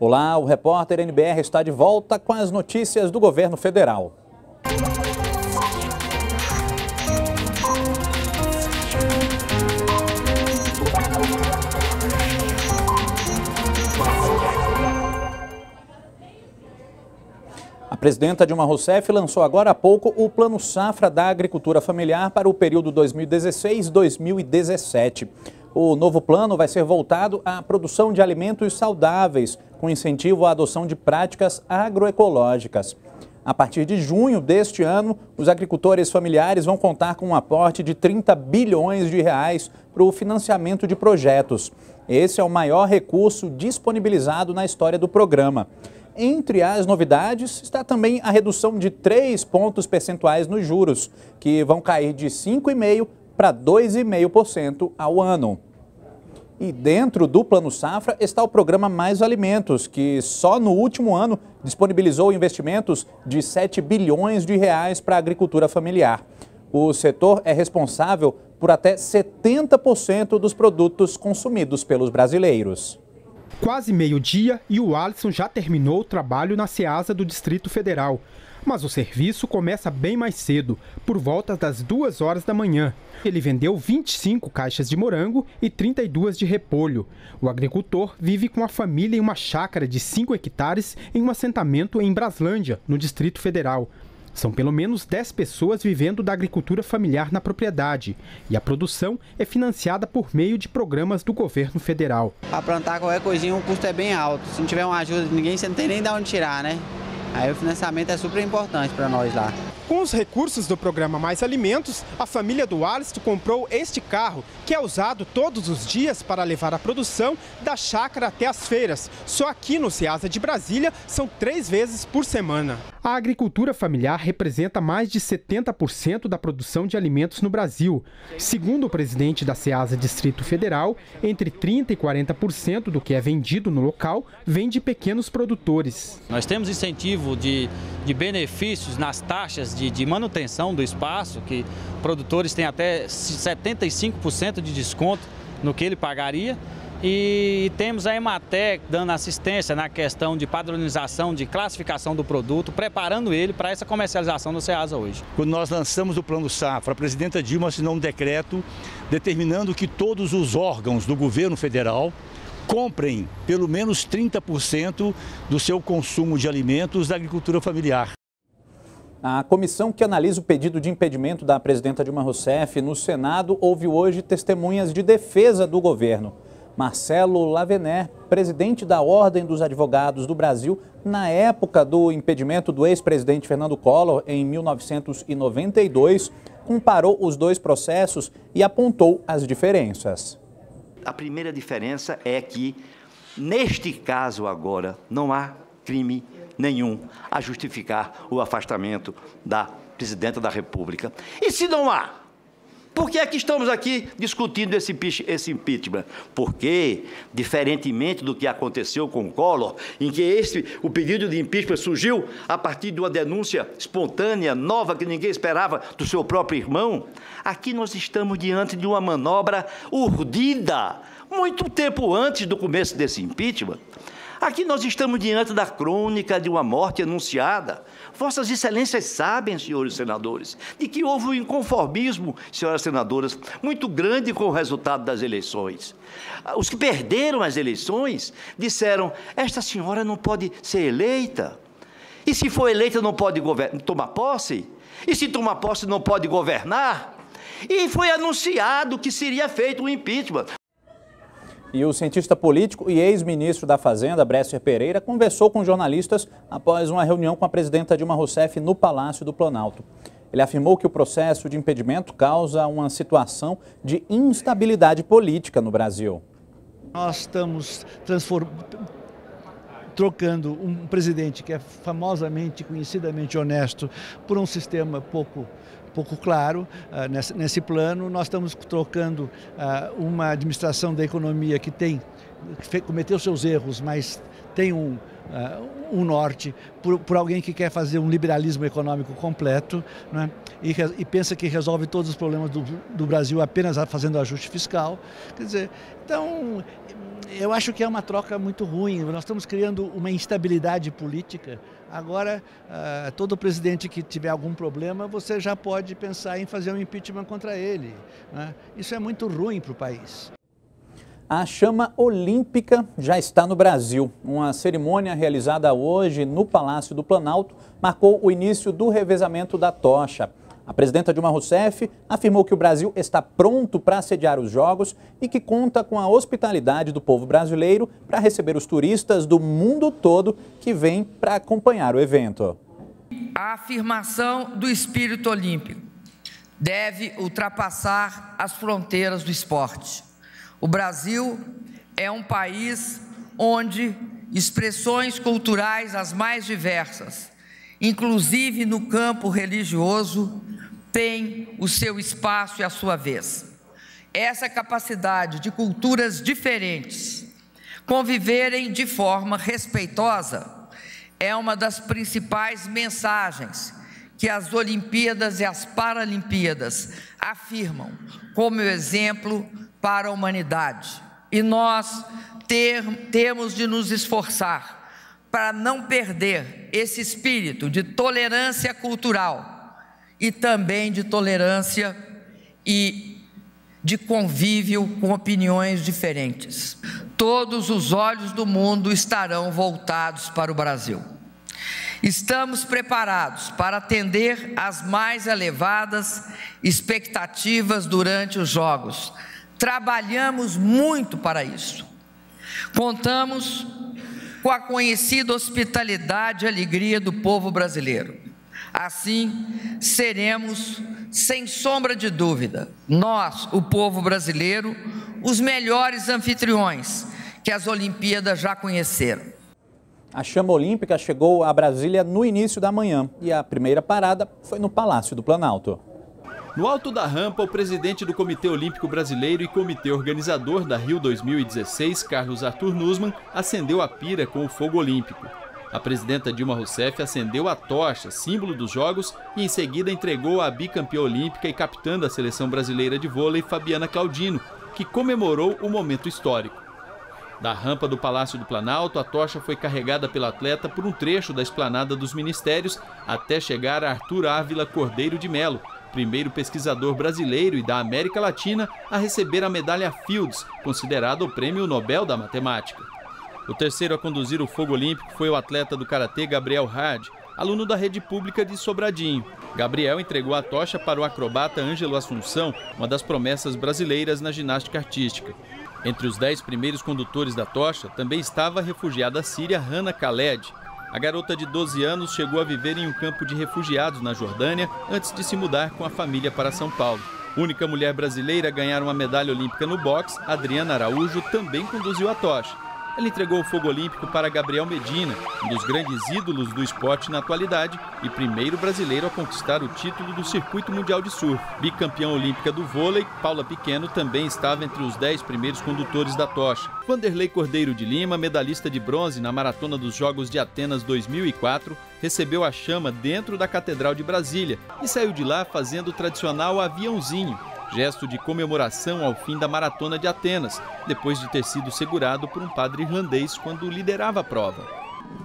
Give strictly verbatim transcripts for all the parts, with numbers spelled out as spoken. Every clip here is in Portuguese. Olá, o repórter N B R está de volta com as notícias do governo federal. A presidenta Dilma Rousseff lançou agora há pouco o Plano Safra da Agricultura Familiar para o período dois mil e dezesseis a dois mil e dezessete. O novo plano vai ser voltado à produção de alimentos saudáveis, com incentivo à adoção de práticas agroecológicas. A partir de junho deste ano, os agricultores familiares vão contar com um aporte de trinta bilhões de reais para o financiamento de projetos. Esse é o maior recurso disponibilizado na história do programa. Entre as novidades está também a redução de três pontos percentuais nos juros, que vão cair de cinco vírgula cinco por cento para dois vírgula cinco por cento ao ano. E dentro do Plano Safra está o programa Mais Alimentos, que só no último ano disponibilizou investimentos de sete bilhões de reais para a agricultura familiar. O setor é responsável por até setenta por cento dos produtos consumidos pelos brasileiros. Quase meio-dia e o Alisson já terminou o trabalho na CEASA do Distrito Federal. Mas o serviço começa bem mais cedo, por volta das duas horas da manhã. Ele vendeu vinte e cinco caixas de morango e trinta e duas de repolho. O agricultor vive com a família em uma chácara de cinco hectares em um assentamento em Braslândia, no Distrito Federal. São pelo menos dez pessoas vivendo da agricultura familiar na propriedade. E a produção é financiada por meio de programas do governo federal. Para plantar qualquer coisinha o custo é bem alto. Se não tiver uma ajuda de ninguém, você não tem nem de onde tirar, né? Aí o financiamento é super importante para nós lá. Com os recursos do programa Mais Alimentos, a família do Alisson comprou este carro, que é usado todos os dias para levar a produção da chácara até as feiras. Só aqui no CEASA de Brasília são três vezes por semana. A agricultura familiar representa mais de setenta por cento da produção de alimentos no Brasil. Segundo o presidente da CEASA Distrito Federal, entre trinta e quarenta por cento do que é vendido no local vem de pequenos produtores. Nós temos incentivo de, de benefícios nas taxas De, de manutenção do espaço, que produtores têm até setenta e cinco por cento de desconto no que ele pagaria. E temos a Ematec dando assistência na questão de padronização, de classificação do produto, preparando ele para essa comercialização do CEASA hoje. Quando nós lançamos o Plano Safra, a presidenta Dilma assinou um decreto determinando que todos os órgãos do governo federal comprem pelo menos trinta por cento do seu consumo de alimentos da agricultura familiar. A comissão que analisa o pedido de impedimento da presidenta Dilma Rousseff no Senado ouviu hoje testemunhas de defesa do governo. Marcelo Lavené, presidente da Ordem dos Advogados do Brasil, na época do impedimento do ex-presidente Fernando Collor, em mil novecentos e noventa e dois, comparou os dois processos e apontou as diferenças. A primeira diferença é que, neste caso agora, não há crime nenhum a justificar o afastamento da presidenta da República. E se não há, por que é que estamos aqui discutindo esse, esse impeachment? Porque, diferentemente do que aconteceu com Collor, em que esse, o pedido de impeachment surgiu a partir de uma denúncia espontânea, nova, que ninguém esperava, do seu próprio irmão, aqui nós estamos diante de uma manobra urdida, muito tempo antes do começo desse impeachment. Aqui nós estamos diante da crônica de uma morte anunciada. Vossas excelências sabem, senhores senadores, de que houve um inconformismo, senhoras senadoras, muito grande com o resultado das eleições. Os que perderam as eleições disseram, esta senhora não pode ser eleita. E se for eleita não pode tomar posse? E se tomar posse não pode governar? E foi anunciado que seria feito um impeachment. E o cientista político e ex-ministro da Fazenda, Bresser Pereira, conversou com jornalistas após uma reunião com a presidenta Dilma Rousseff no Palácio do Planalto. Ele afirmou que o processo de impedimento causa uma situação de instabilidade política no Brasil. Nós estamos transformando... trocando um presidente que é famosamente, conhecidamente honesto, por um sistema pouco, pouco claro uh, nesse, nesse plano. Nós estamos trocando uh, uma administração da economia que tem cometeu seus erros, mas tem um, uh, um norte, por, por alguém que quer fazer um liberalismo econômico completo, né, e, e pensa que resolve todos os problemas do, do Brasil apenas fazendo ajuste fiscal. Quer dizer, então, eu acho que é uma troca muito ruim. Nós estamos criando uma instabilidade política. Agora, uh, todo presidente que tiver algum problema, você já pode pensar em fazer um impeachment contra ele, né? Isso é muito ruim para o país. A chama olímpica já está no Brasil. Uma cerimônia realizada hoje no Palácio do Planalto marcou o início do revezamento da tocha. A presidenta Dilma Rousseff afirmou que o Brasil está pronto para sediar os Jogos e que conta com a hospitalidade do povo brasileiro para receber os turistas do mundo todo que vêm para acompanhar o evento. A afirmação do espírito olímpico deve ultrapassar as fronteiras do esporte. O Brasil é um país onde expressões culturais as mais diversas, inclusive no campo religioso, têm o seu espaço e a sua vez. Essa capacidade de culturas diferentes conviverem de forma respeitosa é uma das principais mensagens que as Olimpíadas e as Paralimpíadas afirmam como exemplo para a humanidade. E nós ter, temos de nos esforçar para não perder esse espírito de tolerância cultural e também de tolerância e de convívio com opiniões diferentes. Todos os olhos do mundo estarão voltados para o Brasil. Estamos preparados para atender às mais elevadas expectativas durante os Jogos. Trabalhamos muito para isso. Contamos com a conhecida hospitalidade e alegria do povo brasileiro. Assim, seremos, sem sombra de dúvida, nós, o povo brasileiro, os melhores anfitriões que as Olimpíadas já conheceram. A chama olímpica chegou a Brasília no início da manhã e a primeira parada foi no Palácio do Planalto. No alto da rampa, o presidente do Comitê Olímpico Brasileiro e comitê organizador da Rio dois mil e dezesseis, Carlos Arthur Nuzman, acendeu a pira com o fogo olímpico. A presidenta Dilma Rousseff acendeu a tocha, símbolo dos Jogos, e em seguida entregou à bicampeã olímpica e capitã da seleção brasileira de vôlei, Fabiana Claudino, que comemorou o momento histórico. Da rampa do Palácio do Planalto, a tocha foi carregada pela atleta por um trecho da esplanada dos ministérios até chegar a Arthur Ávila Cordeiro de Melo, primeiro pesquisador brasileiro e da América Latina a receber a medalha Fields, considerada o prêmio Nobel da Matemática. O terceiro a conduzir o fogo olímpico foi o atleta do karatê Gabriel Hard, aluno da rede pública de Sobradinho. Gabriel entregou a tocha para o acrobata Ângelo Assunção, uma das promessas brasileiras na ginástica artística. Entre os dez primeiros condutores da tocha também estava a refugiada síria Hanna Khaled. A garota de doze anos chegou a viver em um campo de refugiados na Jordânia antes de se mudar com a família para São Paulo. Única mulher brasileira a ganhar uma medalha olímpica no boxe, Adriana Araújo também conduziu a tocha. Ela entregou o fogo olímpico para Gabriel Medina, um dos grandes ídolos do esporte na atualidade e primeiro brasileiro a conquistar o título do Circuito Mundial de Surf. Bicampeã olímpica do vôlei, Paula Pequeno também estava entre os dez primeiros condutores da tocha. Vanderlei Cordeiro de Lima, medalhista de bronze na maratona dos Jogos de Atenas dois mil e quatro, recebeu a chama dentro da Catedral de Brasília e saiu de lá fazendo o tradicional aviãozinho, gesto de comemoração ao fim da maratona de Atenas, depois de ter sido segurado por um padre irlandês quando liderava a prova.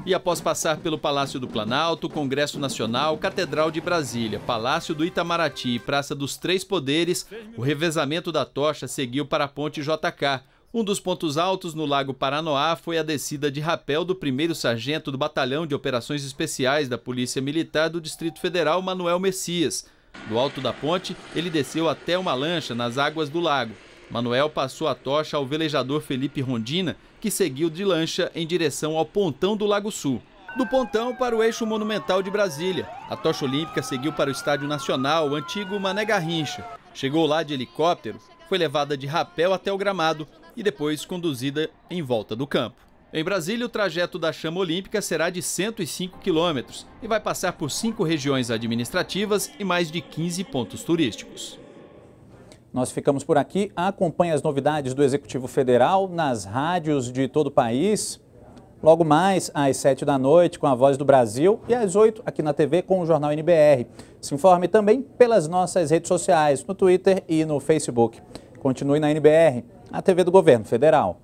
E após passar pelo Palácio do Planalto, Congresso Nacional, Catedral de Brasília, Palácio do Itamaraty e Praça dos Três Poderes, o revezamento da tocha seguiu para a Ponte J K. Um dos pontos altos no Lago Paranoá foi a descida de rapel do primeiro sargento do Batalhão de Operações Especiais da Polícia Militar do Distrito Federal, Manuel Messias. Do alto da ponte, ele desceu até uma lancha nas águas do lago. Manuel passou a tocha ao velejador Felipe Rondina, que seguiu de lancha em direção ao pontão do Lago Sul. Do pontão para o eixo monumental de Brasília, a tocha olímpica seguiu para o Estádio Nacional, o antigo Mané Garrincha. Chegou lá de helicóptero, foi levada de rapel até o gramado e depois conduzida em volta do campo. Em Brasília, o trajeto da chama olímpica será de cento e cinco quilômetros e vai passar por cinco regiões administrativas e mais de quinze pontos turísticos. Nós ficamos por aqui. Acompanhe as novidades do Executivo Federal nas rádios de todo o país. Logo mais, às sete da noite, com a Voz do Brasil e às oito, aqui na T V, com o Jornal N B R. Se informe também pelas nossas redes sociais, no Twitter e no Facebook. Continue na N B R, a T V do Governo Federal.